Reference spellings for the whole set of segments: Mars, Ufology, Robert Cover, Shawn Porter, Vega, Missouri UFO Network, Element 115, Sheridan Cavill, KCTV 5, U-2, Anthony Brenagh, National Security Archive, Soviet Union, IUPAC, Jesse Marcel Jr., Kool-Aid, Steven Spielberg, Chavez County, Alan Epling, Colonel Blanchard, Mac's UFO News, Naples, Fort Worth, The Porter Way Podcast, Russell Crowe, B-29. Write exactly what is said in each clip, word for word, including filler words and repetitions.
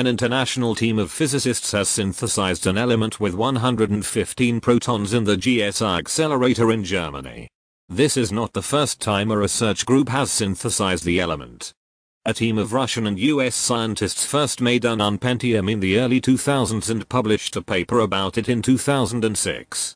an international team of physicists has synthesized an element with one hundred fifteen protons in the G S I accelerator in Germany. This is not the first time a research group has synthesized the element. A team of Russian and U S scientists first made ununpentium in the early two thousands and published a paper about it in two thousand six.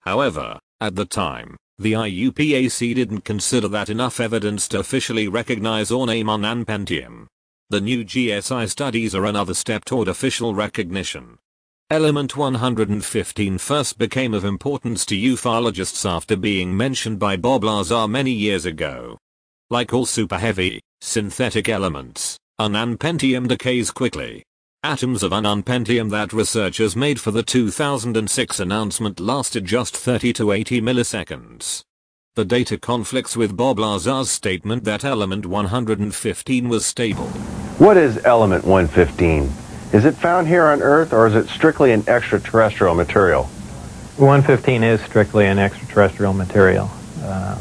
However, at the time, the I U P A C didn't consider that enough evidence to officially recognize or name ununpentium. The new G S I studies are another step toward official recognition. Element one hundred fifteen first became of importance to ufologists after being mentioned by Bob Lazar many years ago. Like all superheavy, synthetic elements, ununpentium decays quickly. Atoms of ununpentium that researchers made for the two thousand six announcement lasted just thirty to eighty milliseconds. The data conflicts with Bob Lazar's statement that element one hundred fifteen was stable. What is element one fifteen? Is it found here on Earth, or is it strictly an extraterrestrial material? one fifteen is strictly an extraterrestrial material. Uh,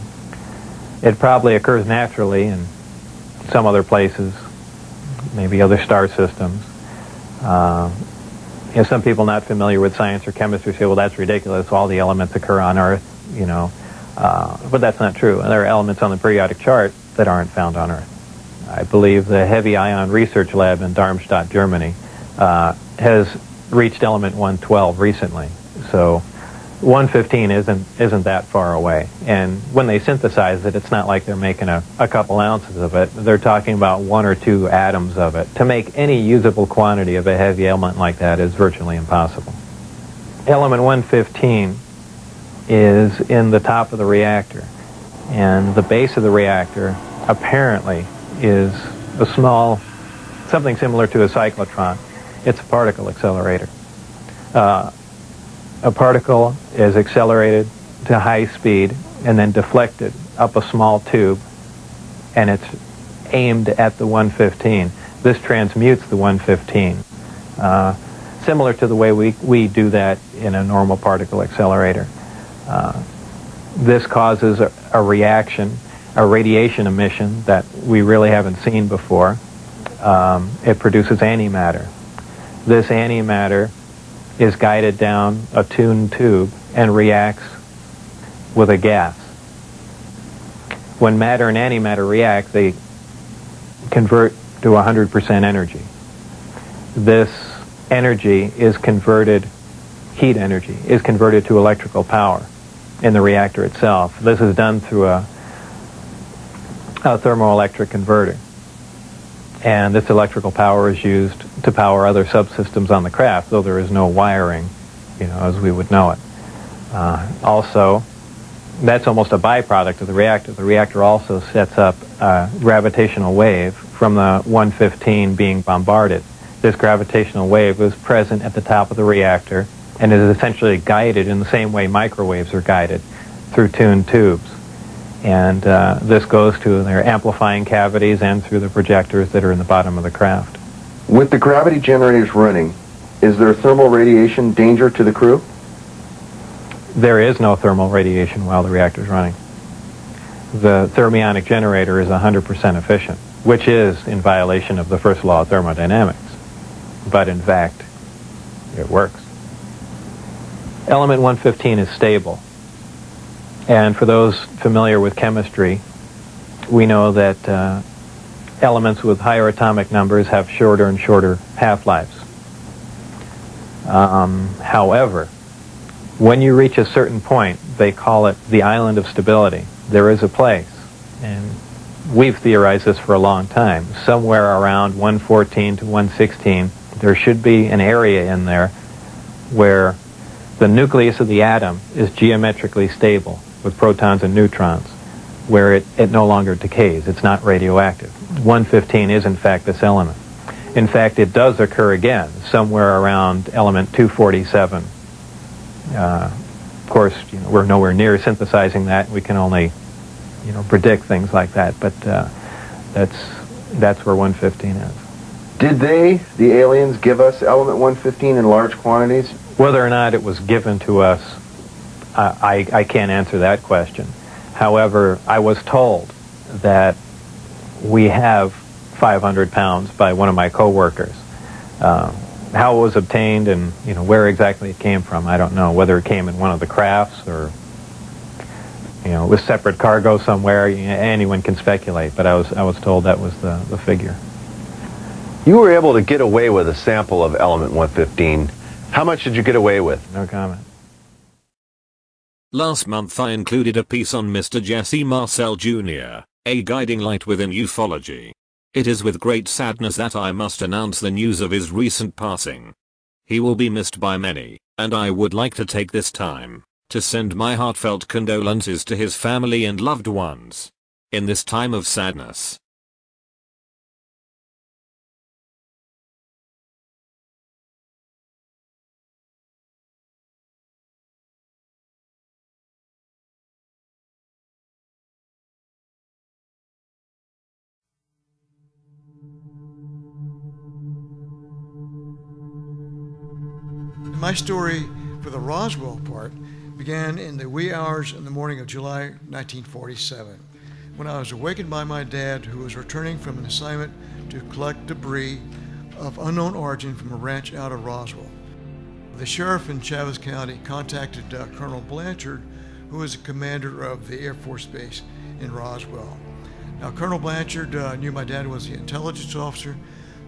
it probably occurs naturally in some other places, maybe other star systems. Uh, you know, some people not familiar with science or chemistry say, well, that's ridiculous, all the elements occur on Earth, you know. Uh, but that's not true. There are elements on the periodic chart that aren't found on Earth. I believe the Heavy Ion Research Lab in Darmstadt, Germany, uh, has reached element one twelve recently. So one fifteen isn't, isn't that far away. And when they synthesize it, it's not like they're making a, a couple ounces of it. They're talking about one or two atoms of it. To make any usable quantity of a heavy element like that is virtually impossible. Element one fifteen is in the top of the reactor, and the base of the reactor apparently is a small, something similar to a cyclotron. It's a particle accelerator. Uh, a particle is accelerated to high speed and then deflected up a small tube, and it's aimed at the one fifteen. This transmutes the one fifteen, uh, similar to the way we, we do that in a normal particle accelerator. Uh, this causes a, a reaction, a radiation emission that we really haven't seen before. Um, it produces antimatter. This antimatter is guided down a tuned tube and reacts with a gas. When matter and antimatter react, they convert to one hundred percent energy. This energy is converted, heat energy, is converted to electrical power in the reactor itself. This is done through a, a thermoelectric converter, and this electrical power is used to power other subsystems on the craft, though there is no wiring, you know, as we would know it. Uh, also, that's almost a byproduct of the reactor. The reactor also sets up a gravitational wave from the one fifteen being bombarded. This gravitational wave is present at the top of the reactor and is essentially guided in the same way microwaves are guided, through tuned tubes. And uh, this goes to their amplifying cavities and through the projectors that are in the bottom of the craft. With the gravity generators running, is there thermal radiation danger to the crew? There is no thermal radiation while the reactor's running. The thermionic generator is one hundred percent efficient, which is in violation of the first law of thermodynamics. But in fact, it works. Element one fifteen is stable, and for those familiar with chemistry, we know that uh, elements with higher atomic numbers have shorter and shorter half-lives. Um, however, when you reach a certain point, they call it the island of stability. There is a place, and we've theorized this for a long time. Somewhere around one fourteen to one sixteen, there should be an area in there where the nucleus of the atom is geometrically stable with protons and neutrons, where it, it no longer decays. It's not radioactive. one fifteen is, in fact, this element. In fact, it does occur again somewhere around element two forty-seven. Uh, of course, you know, we're nowhere near synthesizing that. We can only, you know, predict things like that, but uh, that's, that's where one fifteen is. Did they, the aliens, give us element one fifteen in large quantities? Whether or not it was given to us, uh, I, I can't answer that question. However, I was told that we have five hundred pounds by one of my coworkers. Uh, how it was obtained and, you know, where exactly it came from, I don't know. Whether it came in one of the crafts or, you know, with separate cargo somewhere, you know, anyone can speculate, but I was, I was told that was the, the figure. You were able to get away with a sample of Element one fifteen. How much did you get away with? No comment. Last month I included a piece on Mister Jesse Marcel Junior, a guiding light within ufology. It is with great sadness that I must announce the news of his recent passing. He will be missed by many, and I would like to take this time to send my heartfelt condolences to his family and loved ones in this time of sadness. My story for the Roswell part began in the wee hours in the morning of July nineteen forty-seven, when I was awakened by my dad, who was returning from an assignment to collect debris of unknown origin from a ranch out of Roswell. The sheriff in Chavez County contacted uh, Colonel Blanchard, who was the commander of the Air Force Base in Roswell. Now, Colonel Blanchard uh, knew my dad was the intelligence officer,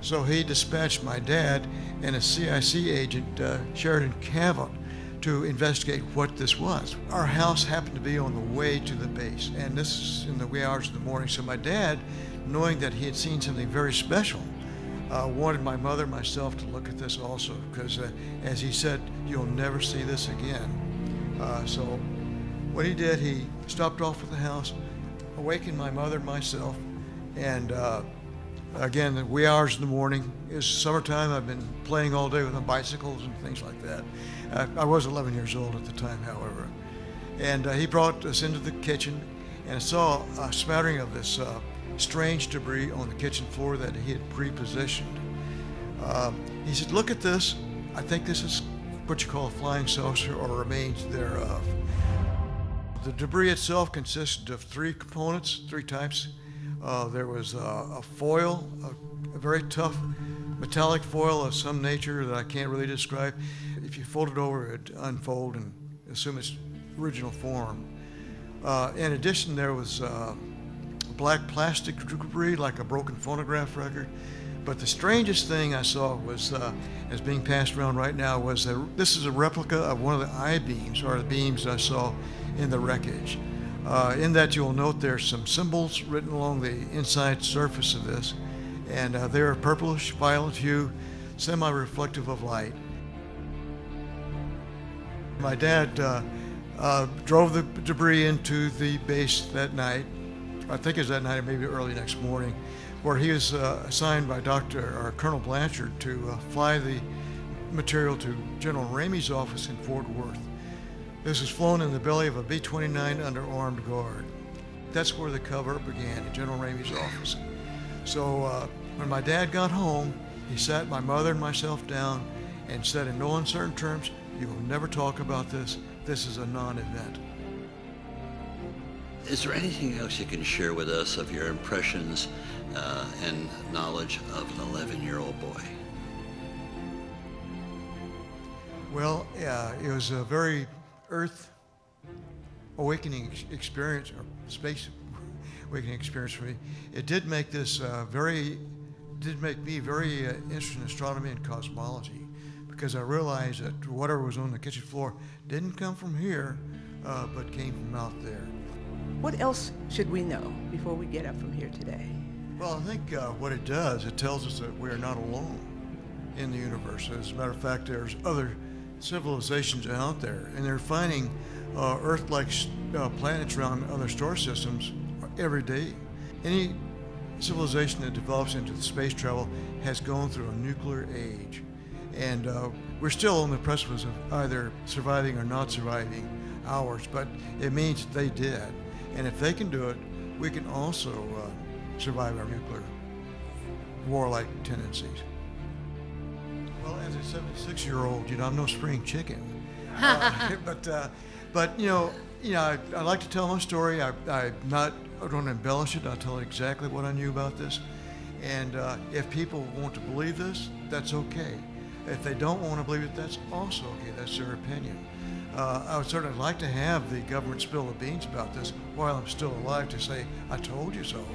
so he dispatched my dad and a C I C agent, uh, Sheridan Cavill, to investigate what this was. Our house happened to be on the way to the base, and this is in the wee hours of the morning. So my dad, knowing that he had seen something very special, uh, wanted my mother and myself to look at this also, because uh, as he said, you'll never see this again. Uh, so what he did, he stopped off at the house, awakened my mother and myself, and uh, Again, the wee hours in the morning. It's summertime. I've been playing all day with my bicycles and things like that. Uh, I was eleven years old at the time, however. And uh, he brought us into the kitchen and saw a smattering of this uh, strange debris on the kitchen floor that he had pre-positioned. Um, he said, "Look at this. I think this is what you call a flying saucer or remains thereof." The debris itself consisted of three components, three types. Uh, there was uh, a foil, a, a very tough metallic foil of some nature that I can't really describe. If you fold it over, it would unfold and assume its original form. Uh, in addition, there was uh, black plastic debris, like a broken phonograph record. But the strangest thing I saw was, uh, as being passed around right now, was a, this is a replica of one of the I-beams, or the beams I saw in the wreckage. Uh, in that, you'll note there's some symbols written along the inside surface of this, and uh, they're a purplish violet hue, semi-reflective of light. My dad uh, uh, drove the debris into the base that night. I think it was that night, or maybe early next morning, where he was uh, assigned by Doctor or Colonel Blanchard to uh, fly the material to General Ramey's office in Fort Worth. This was flown in the belly of a B twenty-nine under armed guard. That's where the cover began, at General Ramey's office. So uh, when my dad got home, he sat my mother and myself down and said in no uncertain terms, "You will never talk about this. This is a non-event." Is there anything else you can share with us of your impressions uh, and knowledge of an eleven-year-old boy? Well, uh, it was a very Earth awakening experience, or space awakening experience for me. It did make this uh, very, did make me very uh, interested in astronomy and cosmology, because I realized that whatever was on the kitchen floor didn't come from here, uh, but came from out there. What else should we know before we get up from here today? Well, I think uh, what it does, it tells us that we're not alone in the universe. As a matter of fact, there's other civilizations out there, and they're finding uh, Earth-like uh, planets around other star systems every day. Any civilization that develops into the space travel has gone through a nuclear age, and uh, we're still on the precipice of either surviving or not surviving ours, but it means they did, and if they can do it, we can also uh, survive our nuclear warlike tendencies. Well, as a seventy-six-year-old, you know, I'm no spring chicken, uh, but uh, but you know, you know, I, I like to tell my story. I, I not I don't embellish it. I tell exactly what I knew about this, And uh, if people want to believe this, that's okay. If they don't want to believe it, that's also okay. That's their opinion. Uh, I would certainly like to have the government spill the beans about this while I'm still alive to say, I told you so.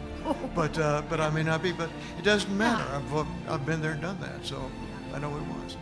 but uh, but I may not be, but it doesn't matter. I've, I've been there and done that, so I know it was.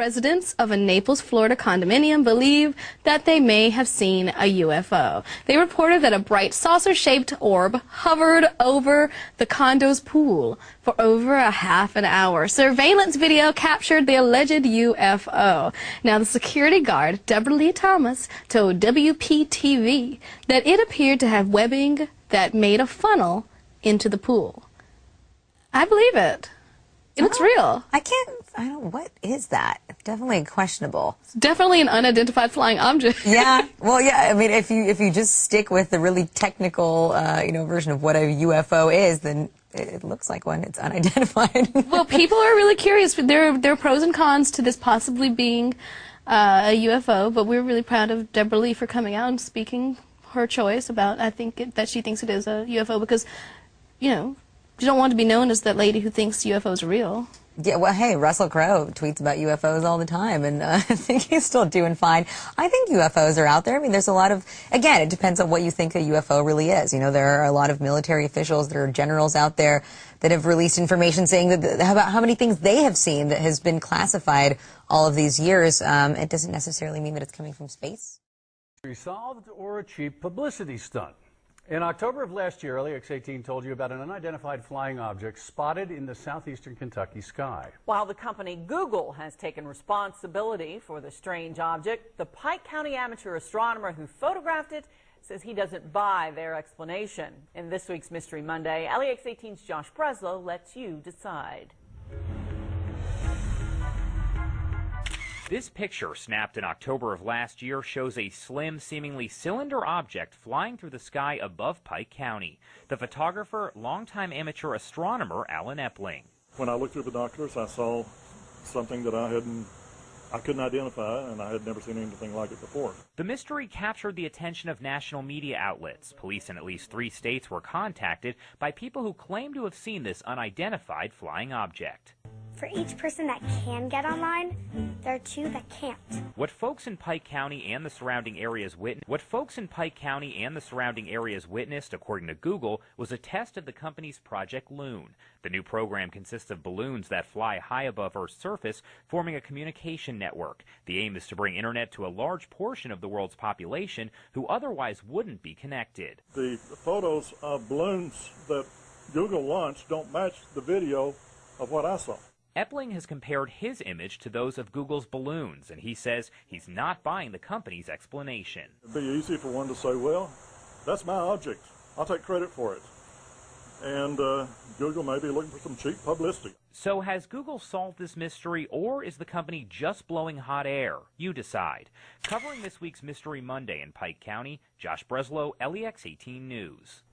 Residents of a Naples, Florida condominium believe that they may have seen a U F O. They reported that a bright saucer-shaped orb hovered over the condo's pool for over a half an hour. Surveillance video captured the alleged U F O. Now, the security guard, Deborah Lee Thomas, told W P T V that it appeared to have webbing that made a funnel into the pool. I believe it. It looks real. I can't. I don't. What is that? Definitely questionable. It's definitely an unidentified flying object. Yeah. Well, yeah. I mean, if you if you just stick with the really technical, uh, you know, version of what a U F O is, then it, it looks like one. It's unidentified. Well, people are really curious. There there are pros and cons to this possibly being uh, a U F O, but we're really proud of Deborah Lee for coming out and speaking her choice about. I think it, that she thinks it is a U F O because, you know. You don't want to be known as that lady who thinks U F Os are real. Yeah, well, hey, Russell Crowe tweets about U F Os all the time, and uh, I think he's still doing fine. I think U F Os are out there. I mean, there's a lot of, again, it depends on what you think a U F O really is. You know, there are a lot of military officials, there are generals out there that have released information saying that about how many things they have seen that has been classified all of these years. Um, it doesn't necessarily mean that it's coming from space. Resolved or a cheap publicity stunt. In October of last year, L E X eighteen told you about an unidentified flying object spotted in the southeastern Kentucky sky. While the company Google has taken responsibility for the strange object, the Pike County amateur astronomer who photographed it says he doesn't buy their explanation. In this week's Mystery Monday, L E X eighteen's Josh Breslow lets you decide. This picture, snapped in October of last year, shows a slim, seemingly cylinder object flying through the sky above Pike County. The photographer, longtime amateur astronomer Alan Epling. When I looked through binoculars, I saw something that I hadn't, I couldn't identify, and I had never seen anything like it before. The mystery captured the attention of national media outlets. Police in at least three states were contacted by people who claimed to have seen this unidentified flying object. For each person that can get online, there are two that can't. What folks in Pike County and the surrounding areas witnessed, what folks in Pike County and the surrounding areas witnessed, according to Google, was a test of the company's Project Loon. The new program consists of balloons that fly high above Earth's surface, forming a communication network. The aim is to bring internet to a large portion of the world's population who otherwise wouldn't be connected. The photos of balloons that Google launched don't match the video of what I saw. Epling has compared his image to those of Google's balloons, and he says he's not buying the company's explanation. It'd be easy for one to say, well, that's my object. I'll take credit for it. And uh, Google may be looking for some cheap publicity. So has Google solved this mystery, or is the company just blowing hot air? You decide. Covering this week's Mystery Monday in Pike County, Josh Breslow, L E X eighteen News.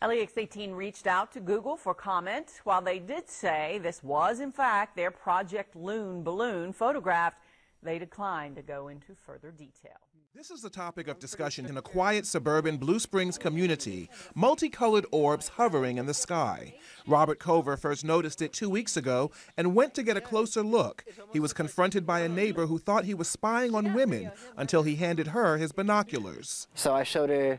L E X eighteen reached out to Google for comment. While they did say this was, in fact, their Project Loon balloon photographed, they declined to go into further detail. This is the topic of discussion in a quiet suburban Blue Springs community, multicolored orbs hovering in the sky. Robert Cover first noticed it two weeks ago and went to get a closer look. He was confronted by a neighbor who thought he was spying on women until he handed her his binoculars. So I showed her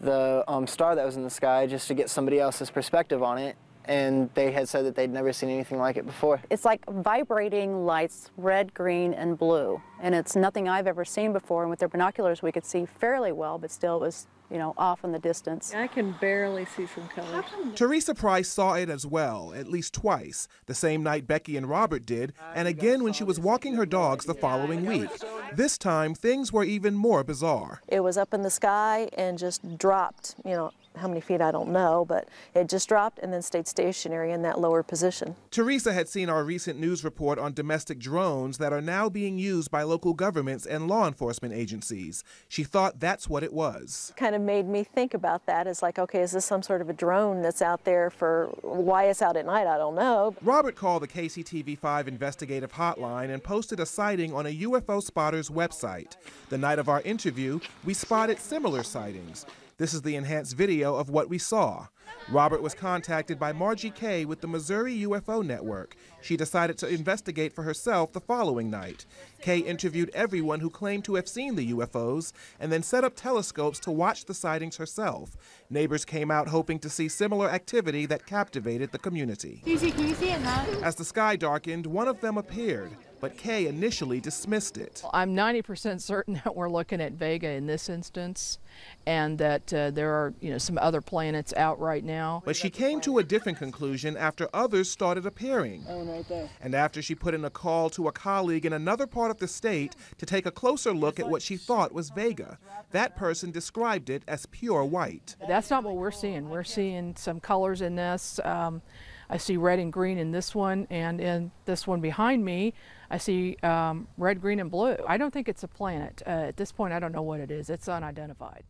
the um, star that was in the sky just to get somebody else's perspective on it, and they had said that they'd never seen anything like it before. It's like vibrating lights, red, green, and blue, and it's nothing I've ever seen before, and with their binoculars we could see fairly well, but still it was, you know, off in the distance. I can barely see some colors. Teresa Price saw it as well, at least twice, the same night Becky and Robert did, and again when she was walking her dogs the following week. This time, things were even more bizarre. It was up in the sky and just dropped, you know, how many feet, I don't know, but it just dropped and then stayed stationary in that lower position. Teresa had seen our recent news report on domestic drones that are now being used by local governments and law enforcement agencies. She thought that's what it was. Kind of made me think about that. It's like, okay, is this some sort of a drone that's out there for why it's out at night? I don't know. Robert called the K C T V five investigative hotline and posted a sighting on a U F O spotter's website. The night of our interview, we spotted similar sightings. This is the enhanced video of what we saw. Robert was contacted by Margie Kay with the Missouri U F O Network. She decided to investigate for herself the following night. Kay interviewed everyone who claimed to have seen the U F Os and then set up telescopes to watch the sightings herself. Neighbors came out hoping to see similar activity that captivated the community. Can you see, can you see it now? As the sky darkened, one of them appeared. but Kay initially dismissed it. I'm ninety percent certain that we're looking at Vega in this instance, and that uh, there are, you know, some other planets out right now. But she came to a different conclusion after others started appearing. Oh, right there. And after she put in a call to a colleague in another part of the state to take a closer look at what she thought was Vega. That person described it as pure white. That's not what we're seeing. We're seeing some colors in this. Um, I see red and green in this one, and in this one behind me, I see um, red, green, and blue. I don't think it's a planet. Uh, at this point, I don't know what it is. It's unidentified.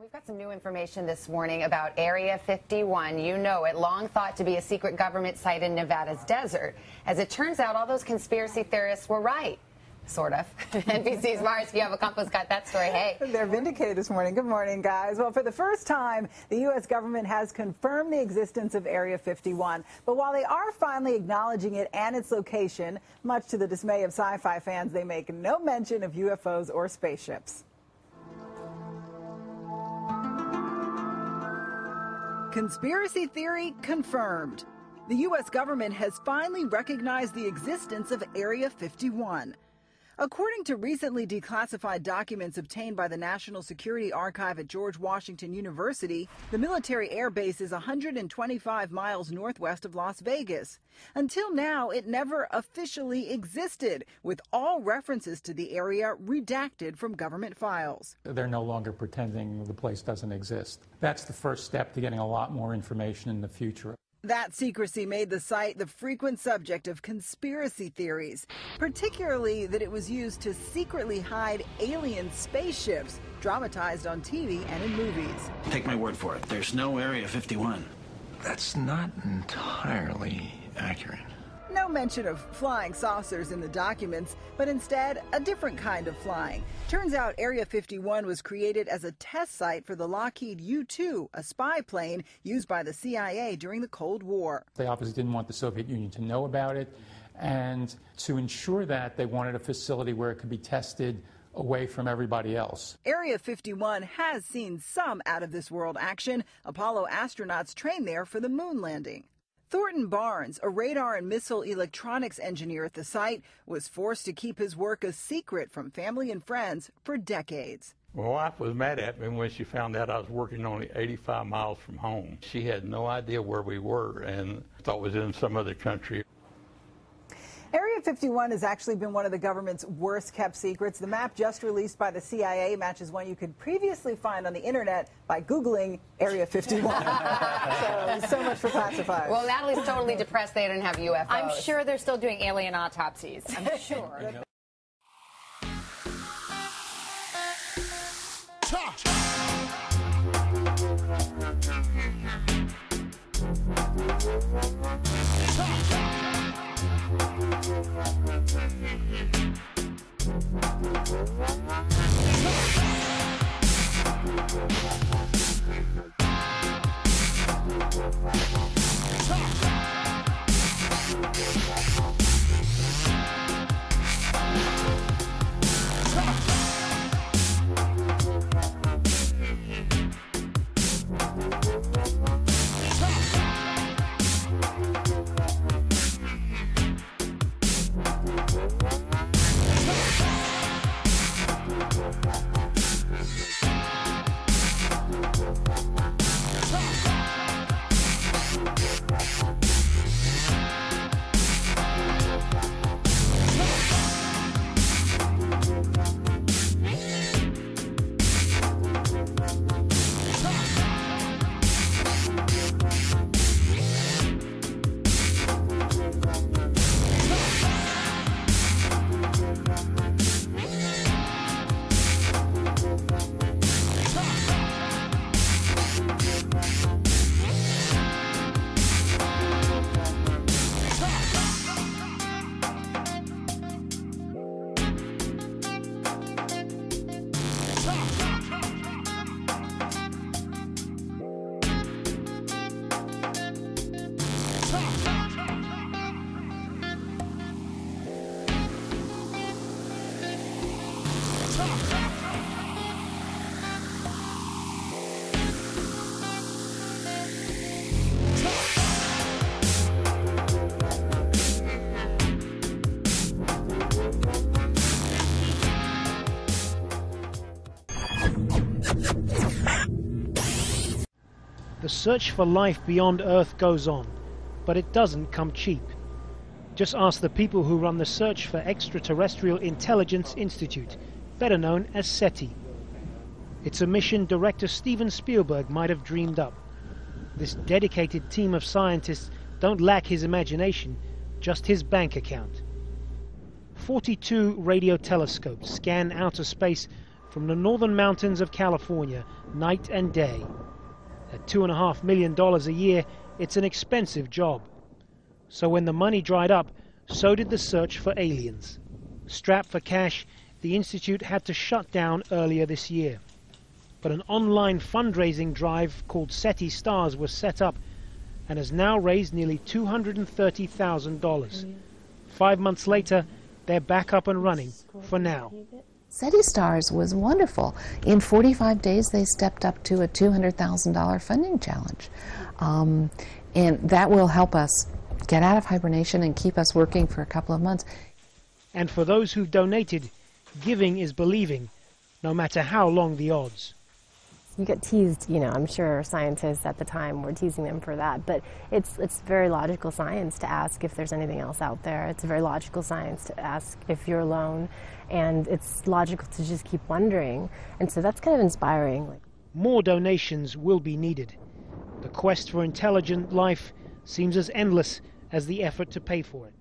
We've got some new information this morning about Area fifty-one. You know it, long thought to be a secret government site in Nevada's desert. As it turns out, all those conspiracy theorists were right. Sort of. N B C's Mars, if you have a compass, got that story. Hey. They're vindicated this morning. Good morning, guys. Well, for the first time, the U S government has confirmed the existence of Area fifty-one. But while they are finally acknowledging it and its location, much to the dismay of sci-fi fans, they make no mention of U F Os or spaceships. Conspiracy theory confirmed. The U S government has finally recognized the existence of Area fifty-one. According to recently declassified documents obtained by the National Security Archive at George Washington University, the military air base is one hundred twenty-five miles northwest of Las Vegas. Until now, it never officially existed, with all references to the area redacted from government files. They're no longer pretending the place doesn't exist. That's the first step to getting a lot more information in the future. That secrecy made the site the frequent subject of conspiracy theories, particularly that it was used to secretly hide alien spaceships, dramatized on T V and in movies. Take my word for it, there's no Area fifty-one. That's not entirely accurate. No mention of flying saucers in the documents, but instead a different kind of flying. Turns out Area fifty-one was created as a test site for the Lockheed U two, a spy plane used by the C I A during the Cold War. They obviously didn't want the Soviet Union to know about it, and to ensure that, they wanted a facility where it could be tested away from everybody else. Area fifty-one has seen some out-of-this-world action. Apollo astronauts trained there for the moon landing. Thornton Barnes, a radar and missile electronics engineer at the site, was forced to keep his work a secret from family and friends for decades. My wife was mad at me when she found out I was working only eighty-five miles from home. She had no idea where we were and thought it was in some other country. Area fifty-one has actually been one of the government's worst-kept secrets. The map just released by the C I A matches one you could previously find on the Internet by Googling Area fifty-one. so, so much for classifiers. Well, Natalie's totally depressed they didn't have U F Os. I'm sure they're still doing alien autopsies. I'm sure. search for life beyond Earth goes on, but it doesn't come cheap. Just ask the people who run the Search for Extraterrestrial Intelligence Institute, better known as SETI. It's a mission director Steven Spielberg might have dreamed up. This dedicated team of scientists don't lack his imagination, just his bank account. forty-two radio telescopes scan outer space from the northern mountains of California, night and day. At two and a half million dollars a year, it's an expensive job. So when the money dried up, so did the search for aliens. Strapped for cash, the institute had to shut down earlier this year. But an online fundraising drive called SETI Stars was set up and has now raised nearly two hundred thirty thousand dollars. Five months later, they're back up and running for now. SETI Stars was wonderful. In forty-five days, they stepped up to a two hundred thousand dollar funding challenge. Um, and that will help us get out of hibernation and keep us working for a couple of months. And for those who donated, giving is believing, no matter how long the odds. You get teased, you know, I'm sure scientists at the time were teasing them for that, but it's, it's very logical science to ask if there's anything else out there. It's very logical science to ask if you're alone, and it's logical to just keep wondering, and so that's kind of inspiring. More donations will be needed. The quest for intelligent life seems as endless as the effort to pay for it.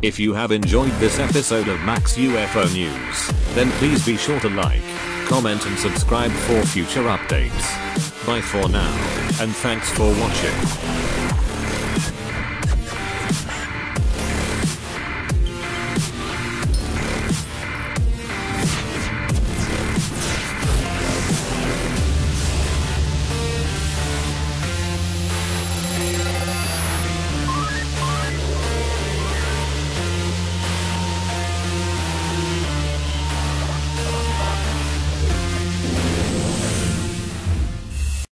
If you have enjoyed this episode of Max U F O News, then please be sure to like, comment and subscribe for future updates. Bye for now, and thanks for watching.